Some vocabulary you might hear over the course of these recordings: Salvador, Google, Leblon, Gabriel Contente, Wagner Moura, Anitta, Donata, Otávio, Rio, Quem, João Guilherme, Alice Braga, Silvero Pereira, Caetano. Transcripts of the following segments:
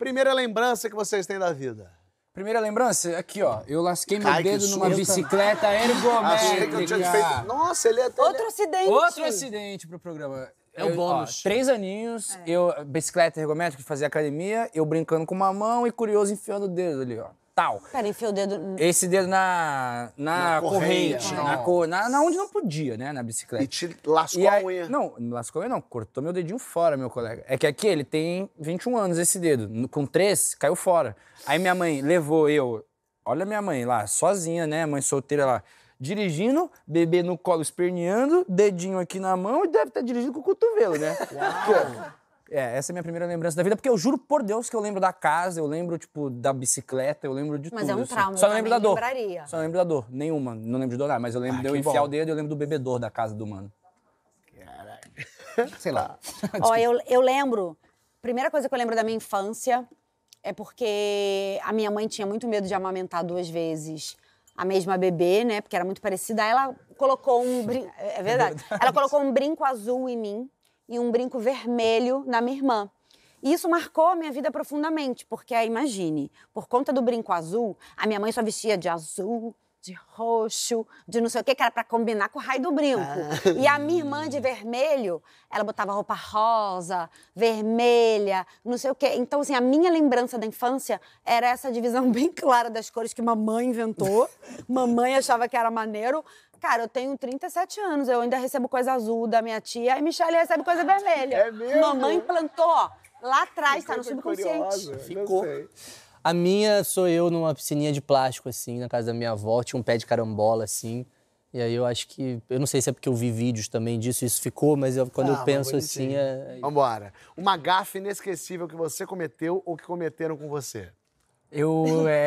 Primeira lembrança que vocês têm da vida. Primeira lembrança? Aqui, ó. Eu lasquei meu dedo numa bicicleta ergométrica. Nossa, ele é até... Outro acidente. Outro acidente pro programa. É o bônus. 3 aninhos, eu bicicleta ergométrica, fazia academia, eu brincando com uma mão e curioso enfiando o dedo ali, ó. Tal. Cara, enfiou o dedo... Esse dedo na corrente. Na onde não podia, né? Na bicicleta. E te lascou a unha. Não, lascou a unha não. Cortou meu dedinho fora, meu colega. É que aqui ele tem 21 anos, esse dedo. Com 3, caiu fora. Aí minha mãe levou eu... Olha minha mãe lá, sozinha, né? Mãe solteira lá. Dirigindo, bebê no colo esperneando, dedinho aqui na mão e deve estar dirigindo com o cotovelo, né? Uau. É, essa é a minha primeira lembrança da vida, porque eu juro por Deus que eu lembro da casa, eu lembro, tipo, da bicicleta, eu lembro de tudo. Mas é um trauma, assim. Só não lembro da dor. Lembraria. Só não lembro da dor, nenhuma. Não lembro de dor, mas eu lembro de eu enfiar o dedo e eu lembro do bebedor da casa do mano. Caraca. Sei lá. Ó, eu lembro... Primeira coisa que eu lembro da minha infância é porque a minha mãe tinha muito medo de amamentar 2 vezes a mesma bebê, né? Porque era muito parecida. Aí ela colocou um brinco... É verdade. Ela colocou um brinco azul em mim. E um brinco vermelho na minha irmã. E isso marcou a minha vida profundamente, porque, imagine, por conta do brinco azul, a minha mãe só vestia de azul, de roxo, de não sei o que era pra combinar com o raio do brinco. E a minha irmã de vermelho, ela botava roupa rosa, vermelha, não sei o quê. Então, assim, a minha lembrança da infância era essa divisão bem clara das cores que mamãe inventou. Mamãe achava que era maneiro. Cara, eu tenho 37 anos, eu ainda recebo coisa azul da minha tia e Michelle recebe coisa vermelha. É mesmo? Mamãe plantou, ó, lá atrás, tá no subconsciente. Ficou. A minha sou eu numa piscininha de plástico, assim, na casa da minha avó, tinha um pé de carambola, assim. E aí eu acho que... Eu não sei se é porque eu vi vídeos também disso, isso ficou, mas quando eu penso assim... Vambora. Uma gafe inesquecível que você cometeu ou que cometeram com você? Eu,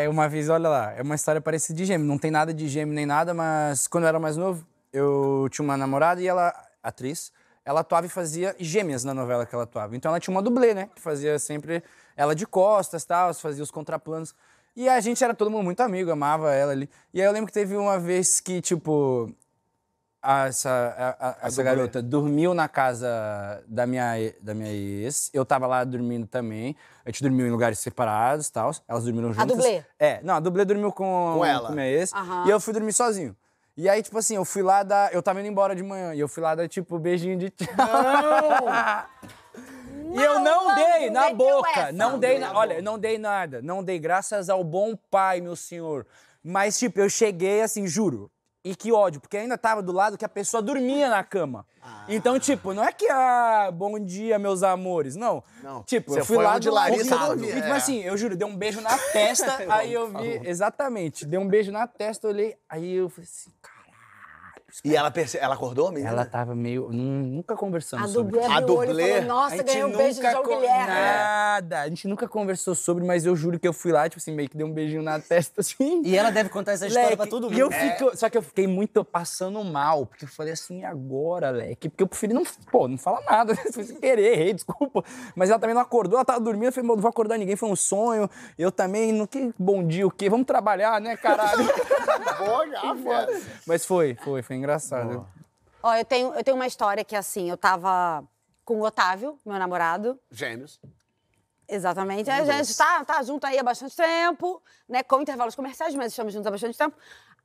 uma vez, olha lá, é uma história parecida de gêmeo. Não tem nada de gêmeo nem nada, mas quando eu era mais novo, eu tinha uma namorada e ela, atriz, ela atuava e fazia gêmeas na novela que ela atuava. Então ela tinha uma dublê, né? Que fazia sempre ela de costas, tal, fazia os contraplanos. E a gente era todo mundo muito amigo, amava ela ali. E aí eu lembro que teve uma vez que, tipo, essa garota dormiu na casa da minha ex. Eu tava lá dormindo também. A gente dormiu em lugares separados e tal. Elas dormiram juntas. A dublê? É. Não, a dublê dormiu com ela. Com minha ex. Uhum. E eu fui dormir sozinho. E aí, tipo assim, eu fui lá dar... Eu tava indo embora de manhã. E eu fui lá dar, tipo, beijinho de tchau. Não! E eu não dei na boca. Não dei na... Olha, não dei nada. Não dei, graças ao bom pai, meu senhor. Mas, tipo, eu cheguei assim, juro. E que ódio, porque ainda tava do lado que a pessoa dormia na cama. Então, tipo, não é que, bom dia, meus amores, não. Não. Tipo, eu fui lá de Larissa dormia. Mas assim, eu juro, dei um beijo na testa, aí eu vi... Exatamente, dei um beijo na testa, olhei, aí eu falei assim, caralho. E ela acordou mesmo? Ela tava meio... Nunca conversamos sobre isso. A dublê falou, nossa, ganhei um beijo de João Guilherme. Nada, a gente nunca conversou sobre, mas eu juro que eu fui lá, tipo assim, meio que dei um beijinho na testa, assim. E ela deve contar essa história pra todo mundo. E eu fico, só que eu fiquei muito passando mal, porque eu falei assim, e agora, Leque? Porque eu preferi não falar nada, sem querer, errei, desculpa. Mas ela também não acordou, ela tava dormindo, eu falei, não vou acordar ninguém, foi um sonho. Eu também, não que bom dia, o quê? Vamos trabalhar, né, caralho? Mas foi engraçado. Ó, eu tenho uma história que, assim, eu tava com o Otávio, meu namorado. Gêmeos. Exatamente. A gente tá junto aí há bastante tempo, né? Com intervalos comerciais, mas estamos juntos há bastante tempo.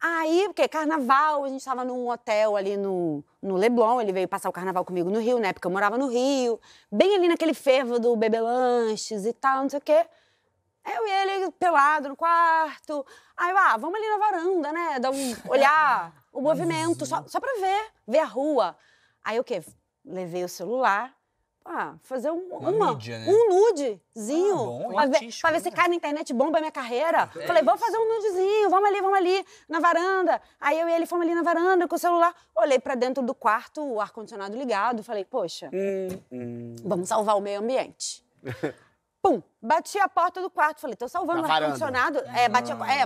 Aí, porque carnaval, a gente tava num hotel ali no Leblon, ele veio passar o carnaval comigo no Rio, né? Porque eu morava no Rio, bem ali naquele fervo do bebê lanches e tal, não sei o quê. Eu e ele pelado no quarto. Aí eu, vamos ali na varanda, né? Dar olhar o movimento, só pra ver a rua. Aí o quê? Levei o celular. Fazer uma mídia, né? Um nudezinho. Bom, pra ver se cai na internet, bomba a minha carreira. Falei, vamos fazer um nudezinho, vamos ali, na varanda. Aí eu e ele fomos ali na varanda com o celular. Olhei pra dentro do quarto, o ar-condicionado ligado. Falei, poxa, vamos salvar o meio ambiente. Pum, bati a porta do quarto. Falei, tô salvando o ar-condicionado.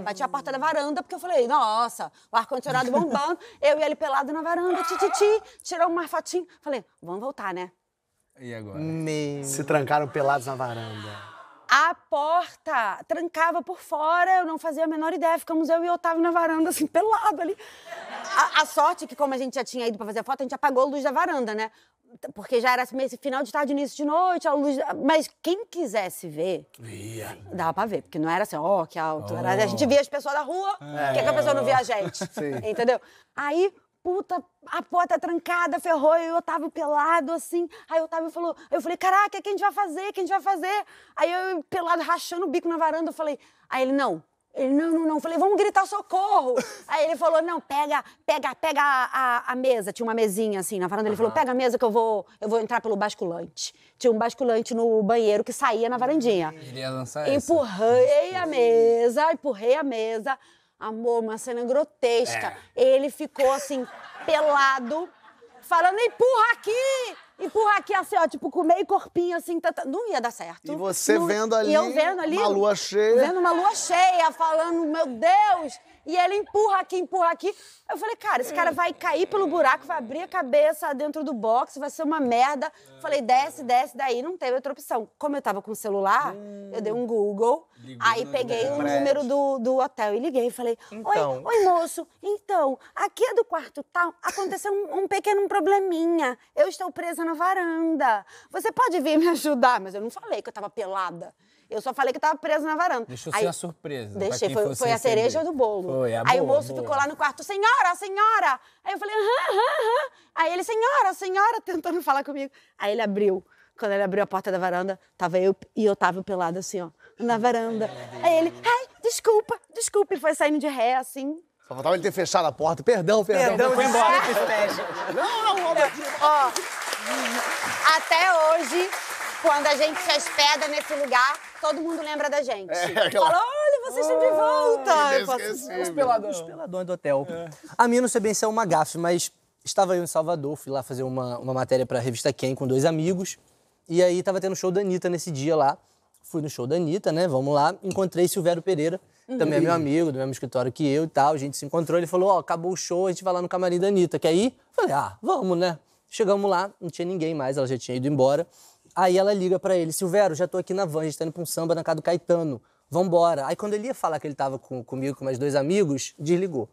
Bati a porta da varanda, porque eu falei, nossa, o ar-condicionado bombando. Eu e ele pelado na varanda, tirou um marfatinho. Falei, vamos voltar, né? E agora? Se trancaram pelados na varanda. A porta trancava por fora, eu não fazia a menor ideia. Ficamos eu e o Otávio na varanda, assim, pelado ali. A sorte é que, como a gente já tinha ido pra fazer a foto, a gente apagou a luz da varanda, né? Porque já era final de tarde, início de noite, a luz... Mas quem quisesse ver, dava pra ver. Porque não era assim, ó, que alto. Era, a gente via as pessoas da rua, porque é que a pessoa não via a gente. Sim. Entendeu? Aí, puta, a porta trancada, ferrou, e o Otávio pelado, assim. Aí o Otávio falou... Eu falei, caraca, o que a gente vai fazer? O que a gente vai fazer? Aí eu, pelado, rachando o bico na varanda, eu falei... Aí ele, não. Ele, não, não, não. Eu falei, vamos gritar socorro. Aí ele falou, não, pega a mesa. Tinha uma mesinha, assim, na varanda. Ele falou, pega a mesa que eu vou entrar pelo basculante. Tinha um basculante no banheiro que saía na varandinha. Ele ia lançar essa. Empurrei a mesa. Amor, uma cena grotesca. Ele ficou, assim, pelado, falando, empurra aqui! Empurra aqui, assim, ó, tipo, com meio corpinho, assim, não ia dar certo. E você vendo ali, uma lua cheia. Vendo uma lua cheia, falando, meu Deus! E ele empurra aqui. Eu falei, cara, esse cara vai cair pelo buraco, vai abrir a cabeça dentro do box, vai ser uma merda. Falei, desce, daí não teve outra opção. Como eu tava com o celular, eu dei um Google, aí peguei o número do hotel e liguei. Falei, então. Oi, moço, então, aqui é do quarto tal, aconteceu um pequeno probleminha. Eu estou presa na varanda. Você pode vir me ajudar? Mas eu não falei que eu tava pelada. Eu só falei que tava presa na varanda. Deixou ser uma surpresa. Deixei, foi a cereja do bolo. Foi, aí boa, o moço ficou lá no quarto, senhora! Aí eu falei, aham. Aí ele, senhora, tentando falar comigo. Aí ele abriu. Quando ele abriu a porta da varanda, tava eu e Otávio pelado assim, ó, na varanda. Aí ele, ai, desculpa. E foi saindo de ré, assim. Só faltava ele ter fechado a porta. Perdão. Foi embora, que fecha. Não, Roberto. Ó, até hoje, quando a gente se hospeda nesse lugar, todo mundo lembra da gente. Fala, olha, vocês estão de volta. Os peladões do hotel. A minha, não sei bem se é uma gafe, mas estava eu em Salvador, fui lá fazer uma matéria pra revista Quem com dois amigos. E aí tava tendo show da Anitta nesse dia lá. Fui no show da Anitta, né, vamos lá. Encontrei Silvero Pereira, também é meu amigo, do mesmo escritório que eu e tal. A gente se encontrou, ele falou, ó, acabou o show, a gente vai lá no camarim da Anitta. Que aí, falei, vamos, né. Chegamos lá, não tinha ninguém mais, ela já tinha ido embora. Aí ela liga pra ele, Silvero, já tô aqui na van, a gente tá indo pra um samba na casa do Caetano, vambora. Aí quando ele ia falar que ele tava comigo, com mais dois amigos, desligou.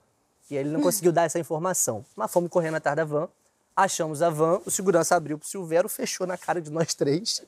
E aí ele não conseguiu dar essa informação. Mas fomos correndo atrás da van, achamos a van, o segurança abriu pro Silvero, fechou na cara de nós três.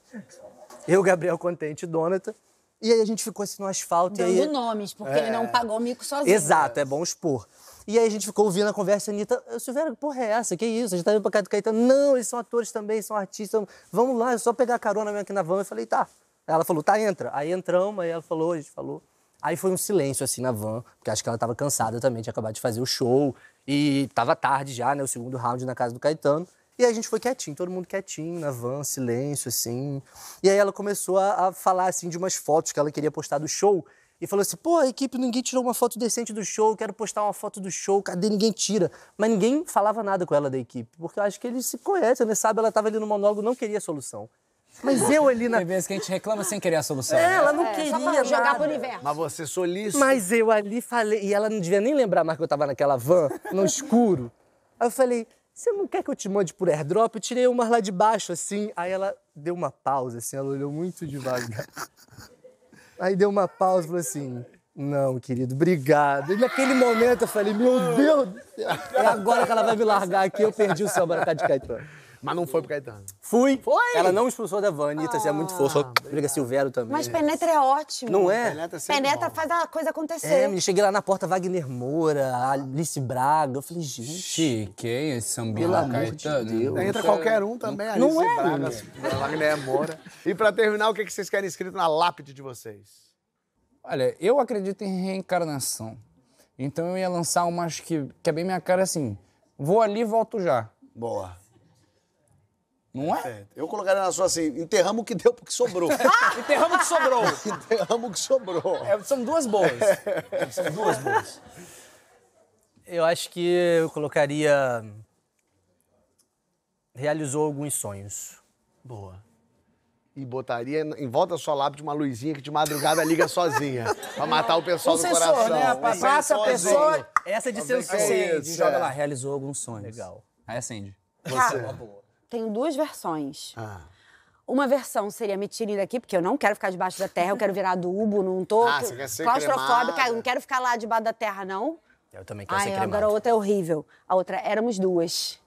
Eu, Gabriel Contente e Donata. E aí a gente ficou assim no asfalto. Dando nomes, porque ele não pagou o mico sozinho. Exato, é bom expor. E aí a gente ficou ouvindo a conversa, Anitta, Silvero, que porra é essa? Que isso? A gente tá indo pra casa do Caetano. Não, eles são atores também, são artistas. Vamos lá, é só pegar a carona aqui na van. Eu falei, tá. Ela falou, tá, entra. Aí entramos, aí ela falou, a gente falou. Aí foi um silêncio, assim, na van, porque acho que ela tava cansada também, tinha acabado de fazer o show. E tava tarde já, né, o segundo round na casa do Caetano. E aí a gente foi quietinho, todo mundo quietinho, na van, silêncio, assim. E aí ela começou a falar, assim, de umas fotos que ela queria postar do show. E falou assim, pô, a equipe, ninguém tirou uma foto decente do show, quero postar uma foto do show, cadê? Ninguém tira. Mas ninguém falava nada com ela da equipe, porque eu acho que eles se conhecem, né? Sabe, ela tava ali no monólogo, não queria solução. Mas eu ali na... Tem vezes que a gente reclama sem querer a solução. É, né? Ela não queria só pra jogar pro universo. Mas você solícito. Mas eu ali falei, e ela não devia nem lembrar mais que eu tava naquela van, no escuro. Aí eu falei, você não quer que eu te mande por airdrop? Eu tirei umas lá de baixo, assim. Aí ela deu uma pausa, assim, ela olhou muito devagar. Aí deu uma pausa e falou assim, não, querido, obrigado. E naquele momento eu falei, meu Deus do céu. É agora que ela vai me largar aqui, eu perdi o samba na casa de Caetano. Mas não foi pro Caetano. Foi! Ela não expulsou da van, Anitta, você é muito força. Briga Silvero também. Mas penetra é ótimo. Não é? Penetra faz a coisa acontecer. Cheguei lá na porta, Wagner Moura, Alice Braga, eu falei, gente... Chique, hein, esse samba Caetano. De Deus. Entra qualquer um também, Alice Braga, Wagner Moura. E pra terminar, o que vocês querem escrito na lápide de vocês? Olha, eu acredito em reencarnação. Então eu ia lançar umas que é bem minha cara assim, vou ali e volto já. Boa. Não é? Eu colocaria na sua assim, enterramos o que deu porque sobrou. Enterramos o que sobrou. Enterramos o que sobrou. São duas boas. Eu acho que eu colocaria... Realizou alguns sonhos. Boa. E botaria em volta da sua lápide uma luzinha que de madrugada liga sozinha. Pra matar o pessoal do coração. Né? Passa a pessoa... Essa é de ser acende. Joga lá, realizou alguns sonhos. Legal. Aí acende. Você. Uma boa. Tenho duas versões. Uma versão seria me tirem daqui, porque eu não quero ficar debaixo da terra, eu quero virar adubo, não tô claustrofóbica, cremada. Eu não quero ficar lá debaixo da terra, não. Eu também quero ser cremada. Agora a outra é horrível. A outra, éramos duas.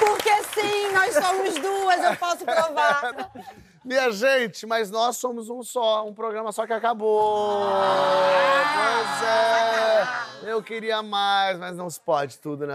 Porque sim, nós somos duas, eu posso provar. Minha gente, mas nós somos um só, um programa só que acabou. Pois é, eu queria mais, mas não se pode tudo, né?